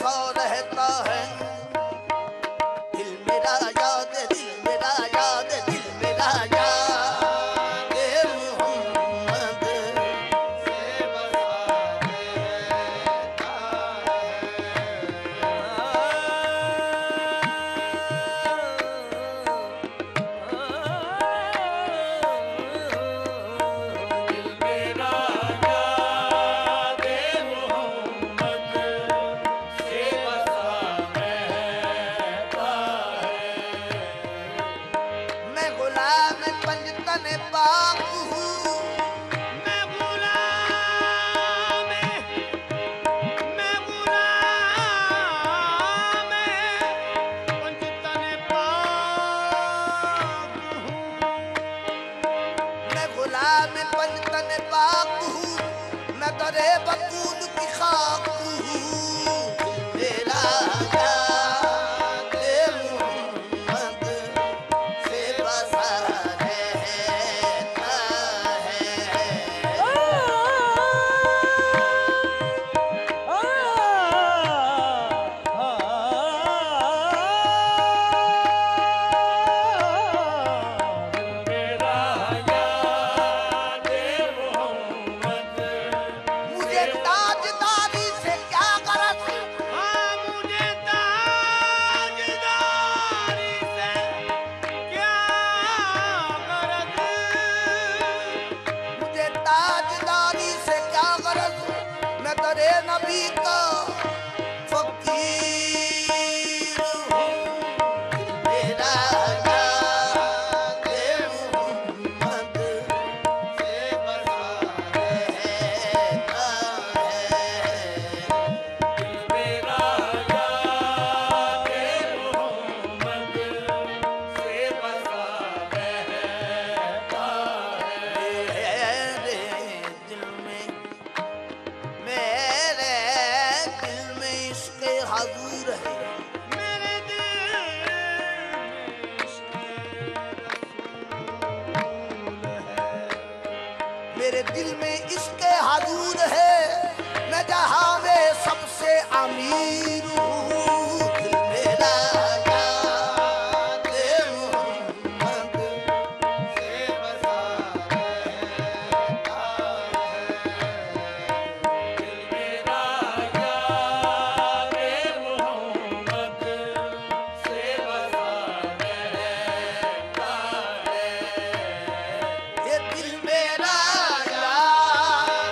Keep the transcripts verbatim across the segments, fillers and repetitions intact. सा रहता है दिल मेरा याद दिल मेरा याद दिल मेरा याद मोहम्मद से बसा रहता है दिल मेरा मैं पंजतन पाक हूँ, मैं तेरे बकूल की खाक हूँ। मेरा याद मोहम्मद से बसा रहता है। मेरा मेरे दिल में इसके हजूर है, मैं जहाँ में सबसे अमीर हूँ। मेरा याद मोहम्मद से बसा रहता है। मेरा याद मोहम्मद से बसा रहता है। ये दिल मेरा I'm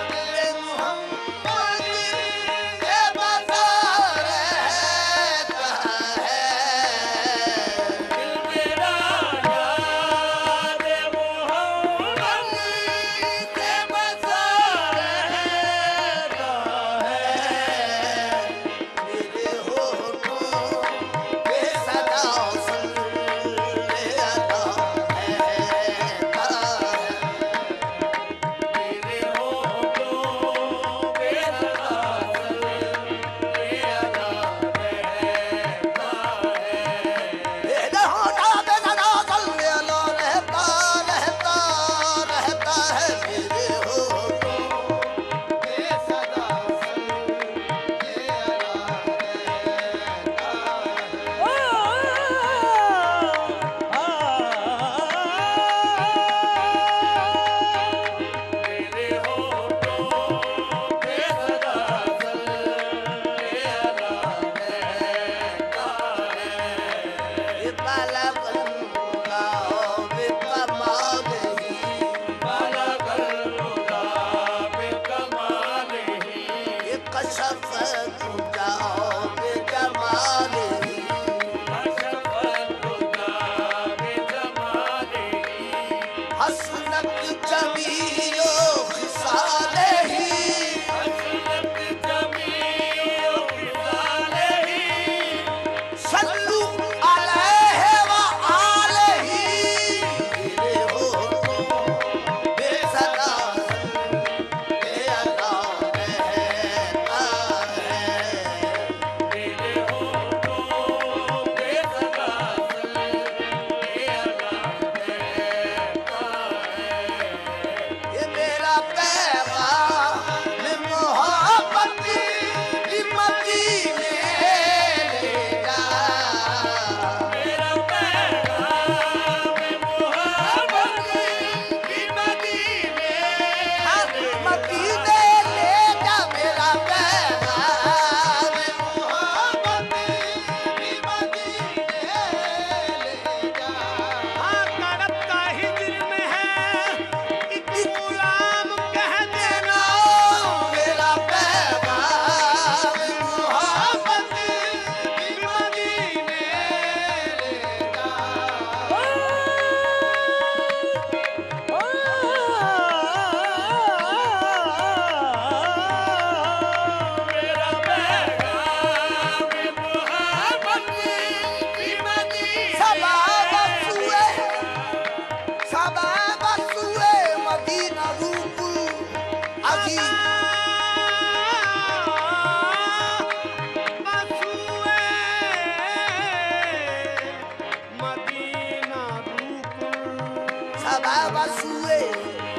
صباح سوئے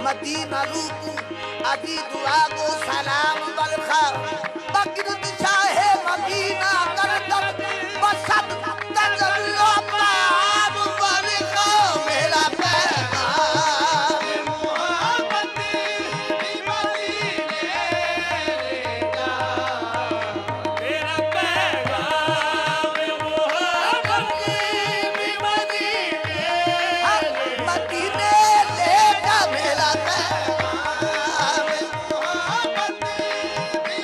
مدینہ روکو ادی دعا کو سلام بلخا بقرد شاہ مدینہ کردت بسد تجلو پاہم بلخا میرا پیغام محمد دی مدینے رکا میرا پیغام محمد دی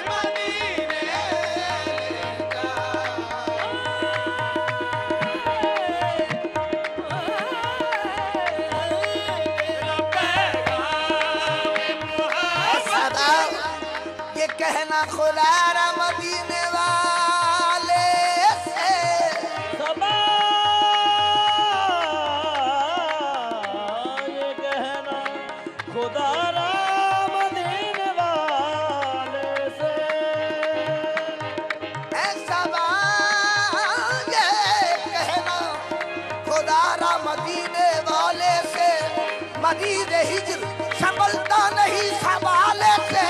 مدینے رکا کہنا خدا را مدینے والے سے سبا یہ کہنا خدا را مدینے والے سے اے سبا یہ کہنا خدا را مدینے والے سے مدینے ہجر سنبھلتا نہیں سنبھالے سے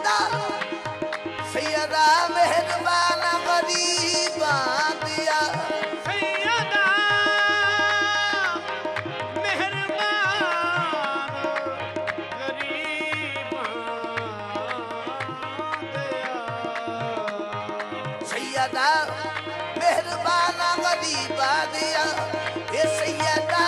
सैयदा सैयदा मेहरबान गरीबा दिया सैयदा मेहरबान गरीबा दिया सैयदा मेहरबान गरीबा दिया ये सैयदा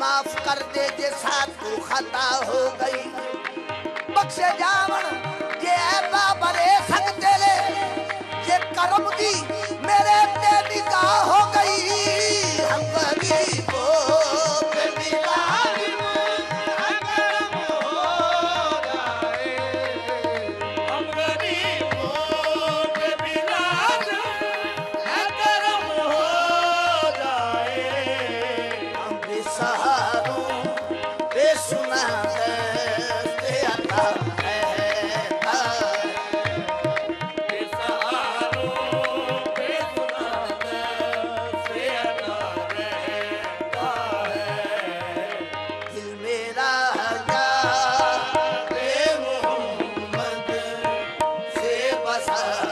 माफ कर दे जे साथ को खता हो गई बख्शे जावन ये ऐबा बरे सकते ले ये कर्म दी मेरे ते निगाह हो गई हम गरीबों पे निगाह कर्म हो जाए हम गरीबों पे निगाह कर्म हो जाए हम बेसहारा uh